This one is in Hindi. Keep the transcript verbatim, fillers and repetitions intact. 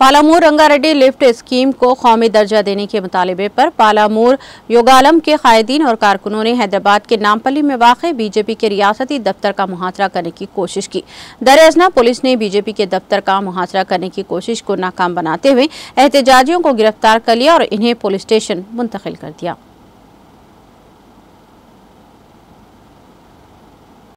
पालामूर रंगारेड्डी लिफ्ट स्कीम को कौमी दर्जा देने के मुतालबे पर पालामूर योगालम के कायदीन और कारकुनों ने हैदराबाद के नामपली में वाक़े बीजेपी के रियासती दफ्तर का मुहासरा करने की कोशिश की। दरअसल पुलिस ने बीजेपी के दफ्तर का मुहासरा करने की कोशिश को नाकाम बनाते हुए एहतजाजियों को गिरफ्तार कर लिया और इन्हें पुलिस स्टेशन मुंतकिल कर दिया।